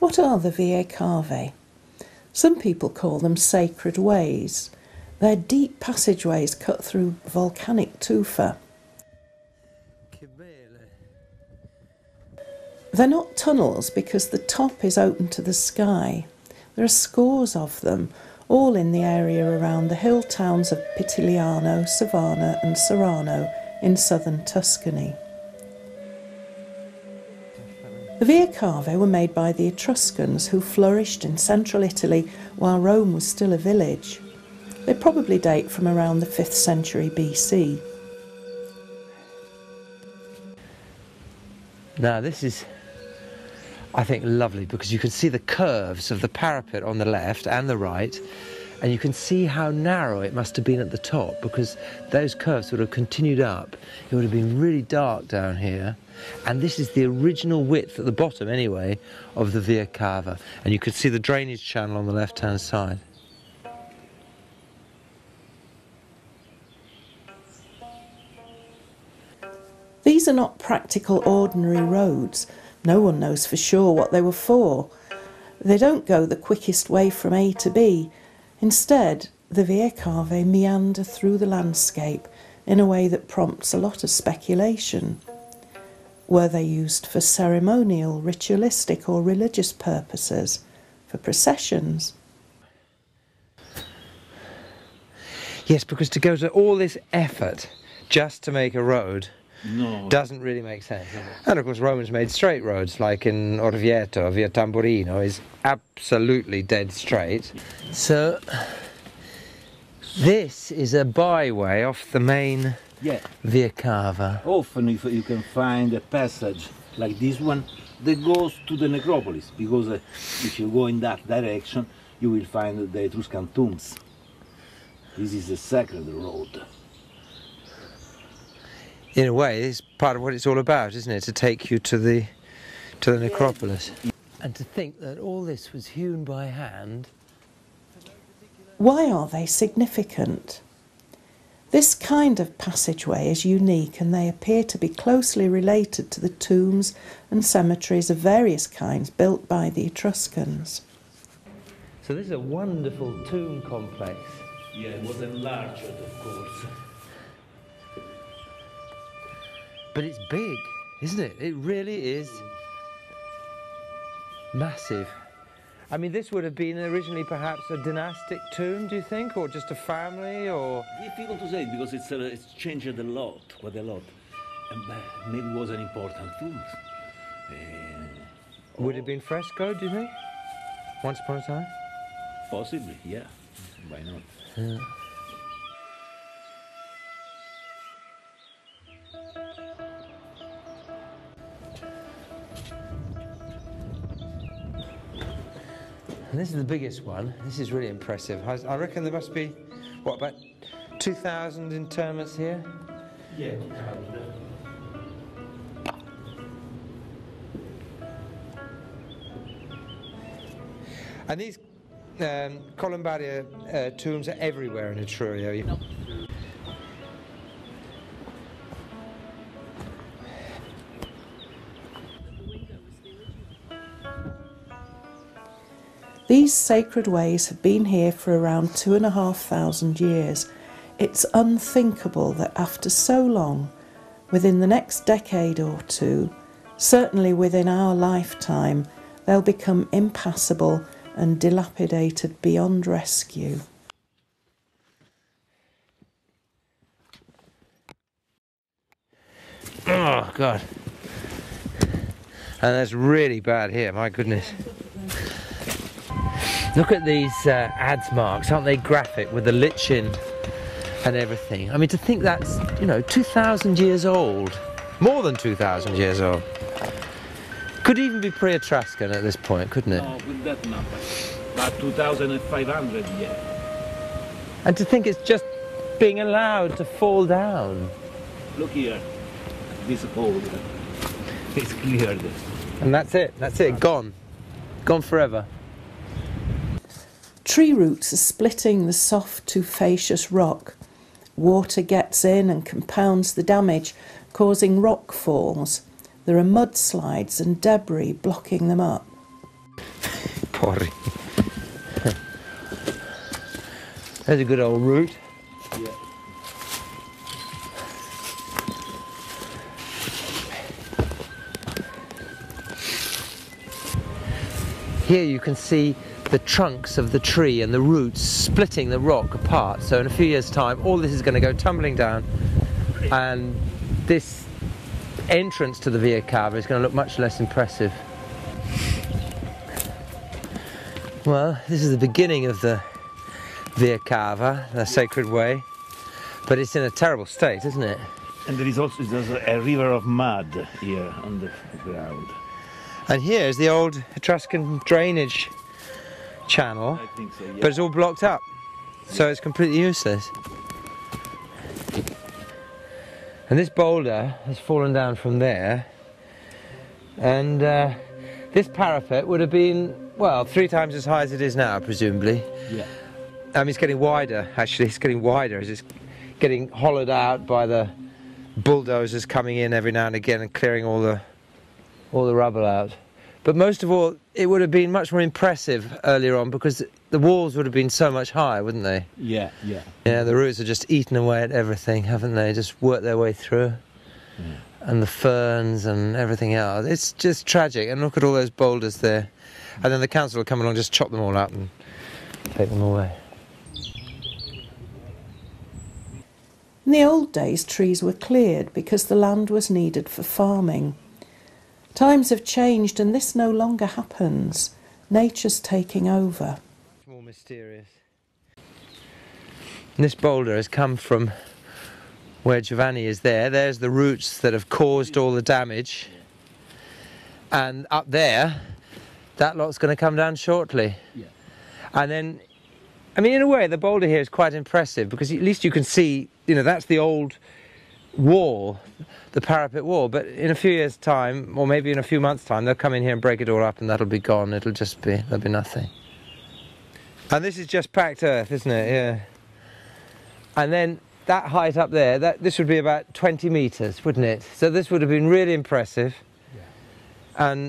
What are the Via Cava? Some people call them sacred ways. They're deep passageways cut through volcanic tufa. They're not tunnels because the top is open to the sky. There are scores of them, all in the area around the hill towns of Pitigliano, Savannah and Serrano in southern Tuscany. The Via Cava were made by the Etruscans, who flourished in central Italy while Rome was still a village. They probably date from around the 5th century BC. Now this is, I think, lovely because you can see the curves of the parapet on the left and the right, and you can see how narrow it must have been at the top, because those curves would have continued up. It would have been really dark down here. And this is the original width at the bottom, anyway, of the Via Cava. And you can see the drainage channel on the left-hand side. These are not practical, ordinary roads. No one knows for sure what they were for. They don't go the quickest way from A to B. Instead, the Via Cava meander through the landscape in a way that prompts a lot of speculation. Were they used for ceremonial, ritualistic or religious purposes, for processions? Yes, because to go to all this effort just to make a road doesn't really make sense, does it? And of course Romans made straight roads, like in Orvieto, Via Tamburino is absolutely dead straight. So this is a byway off the main Via Cava. Often if you can find a passage like this one that goes to the necropolis, because if you go in that direction you will find the Etruscan tombs. This is a sacred road. In a way, it's part of what it's all about, isn't it? To take you to the necropolis. And to think that all this was hewn by hand. Why are they significant? This kind of passageway is unique, and they appear to be closely related to the tombs and cemeteries of various kinds built by the Etruscans. So this is a wonderful tomb complex. Yeah, it was enlarged, of course. But it's big, isn't it? It really is massive. I mean, this would have been originally perhaps a dynastic tomb, do you think, or just a family, or...? Difficult to say, because it's changed a lot, quite a lot. Maybe it was an important tomb. Would it have been fresco, do you think, once upon a time? Possibly, yeah. Why not? Yeah. And this is the biggest one. This is really impressive. I reckon there must be, what, about 2,000 interments here? Yeah. And these columbaria tombs are everywhere in Etruria. No. These sacred ways have been here for around 2,500 years. It's unthinkable that after so long, within the next decade or two, certainly within our lifetime, they'll become impassable and dilapidated beyond rescue. Oh God. And that's really bad here, my goodness. Look at these ads marks, aren't they graphic, with the lichen and everything. I mean, to think that's, you know, 2,000 years old, more than 2,000 years old. Could even be pre-Etruscan at this point, couldn't it? No, with that number, about 2,500, yeah. And to think it's just being allowed to fall down. Look here, this hole, it's cleared. And that's it, gone. Gone forever. Tree roots are splitting the soft, tufaceous rock. Water gets in and compounds the damage, causing rock falls. There are mudslides and debris blocking them up. pottery. That's a good old route. Yeah. Here you can see the trunks of the tree and the roots splitting the rock apart. So in a few years' time, all this is going to go tumbling down, and this entrance to the Via Cava is going to look much less impressive. Well, this is the beginning of the Via Cava, the sacred way, but it's in a terrible state, isn't it? And there is also a river of mud here on the ground. And here is the old Etruscan drainage channel, I think so, yeah. But it's all blocked up, so it's completely useless. And this boulder has fallen down from there, and this parapet would have been, well, 3 times as high as it is now, presumably. Yeah. It's getting wider, actually. It's getting wider as it's getting hollowed out by the bulldozers coming in every now and again and clearing all the rubble out. But most of all, it would have been much more impressive earlier on because the walls would have been so much higher, wouldn't they? Yeah, yeah. Yeah, the roots have just eaten away at everything, haven't they? Just worked their way through. Yeah. And the ferns and everything else. It's just tragic. And look at all those boulders there. And then the council will come along and just chop them all up and take them away. In the old days, trees were cleared because the land was needed for farming. Times have changed and this no longer happens. Nature's taking over. It's more mysterious. And this boulder has come from where Giovanni is there. There's the roots that have caused all the damage. And up there, that lot's going to come down shortly. Yeah. And then, in a way, the boulder here is quite impressive because at least you can see, that's the old wall, the parapet wall, but in a few years' time, or maybe in a few months' time, they'll come in here and break it all up and that'll be gone. It'll just be, there'll be nothing. And this is just packed earth, isn't it? Yeah. And then that height up there, this would be about 20 metres, wouldn't it? So this would have been really impressive. Yeah.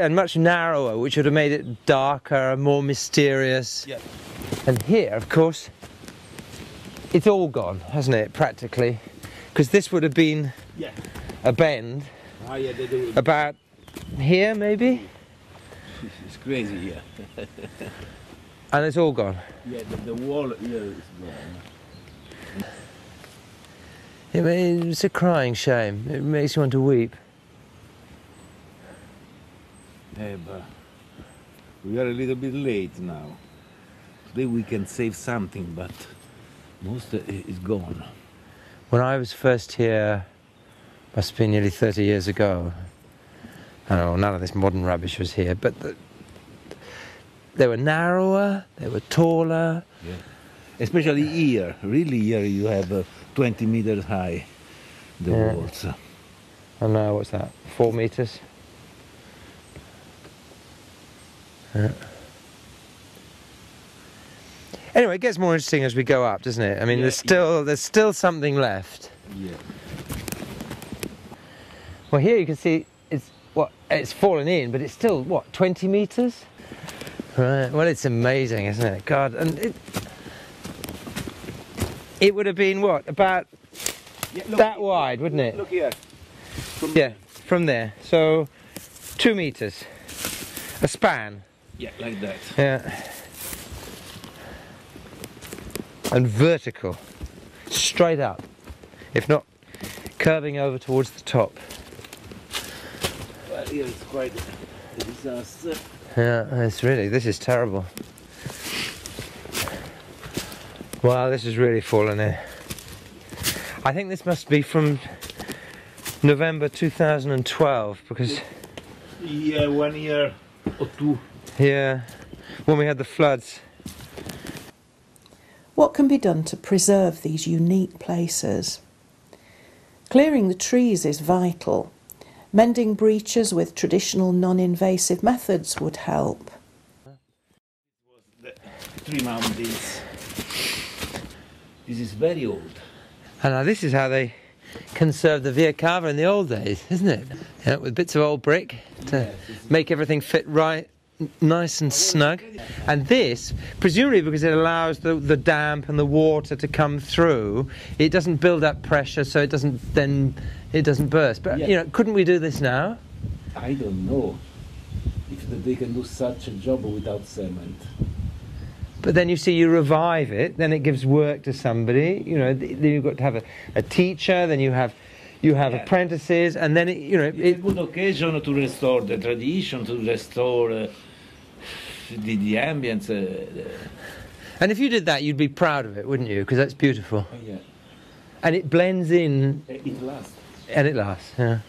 And much narrower, which would have made it darker and more mysterious. Yeah. And here, of course, it's all gone, hasn't it, practically? Because this would have been a bend about here, maybe? It's crazy here. And it's all gone. Yeah, the wall here is gone. It's a crying shame. It makes you want to weep. Yeah, but we are a little bit late now. Today we can save something, but most of it is gone. When I was first here, must have been nearly 30 years ago. I don't know, none of this modern rubbish was here, but they were narrower, they were taller. Yeah. Especially here, really here you have 20 meters high, the walls. And now what's that, 4 meters? Yeah. Anyway, it gets more interesting as we go up, doesn't it? There's still something left. Yeah. Well, here you can see it's fallen in, but it's still 20 meters? Right. Well, it's amazing, isn't it? God, and it would have been about that wide, wouldn't it? Look here. From there. So 2 meters, a span. Yeah, like that. Yeah. And vertical, straight up, if not curving over towards the top. Well, here it's quite a disaster. Yeah, this is terrible. Wow, this has really fallen in. I think this must be from November 2012, because... Yeah, 1 year or 2. Yeah, when we had the floods. What can be done to preserve these unique places? Clearing the trees is vital. Mending breaches with traditional non-invasive methods would help. The 3 mountains. This is very old. And now this is how they conserved the Via Cava in the old days, isn't it? With bits of old brick to make everything fit right nice and snug, and this, presumably because it allows the damp and the water to come through, it doesn't build up pressure, so it doesn't then, it doesn't burst. But you know, couldn't we do this now? I don't know if they can do such a job without cement. But then you see, you revive it, then it gives work to somebody. You know, then you've got to have a teacher, then you have apprentices, and then it, you know, it's a good occasion to restore the tradition, to restore the ambience. And if you did that, you'd be proud of it, wouldn't you? Because that's beautiful. Yeah. And it blends in. It lasts. And it lasts. Yeah.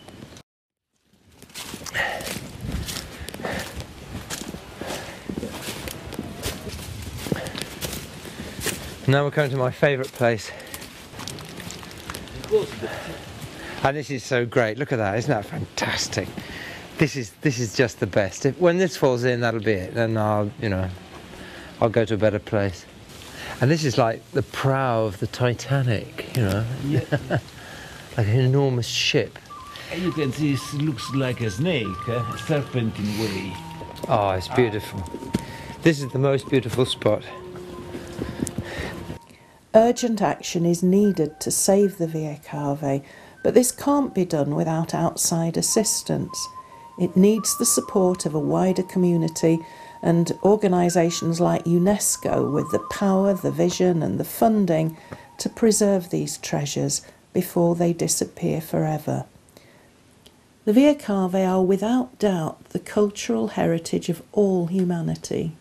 Now we're coming to my favourite place. And this is so great. Look at that. Isn't that fantastic? This is just the best. If, when this falls in, that'll be it. Then I'll go to a better place. And this is like the prow of the Titanic. You know, like an enormous ship. And you can see this looks like a snake, a serpentine way. Oh, it's beautiful. This is the most beautiful spot. Urgent action is needed to save the Via Cava, but this can't be done without outside assistance. It needs the support of a wider community and organisations like UNESCO with the power, the vision and the funding to preserve these treasures before they disappear forever. The Via Cava are without doubt the cultural heritage of all humanity.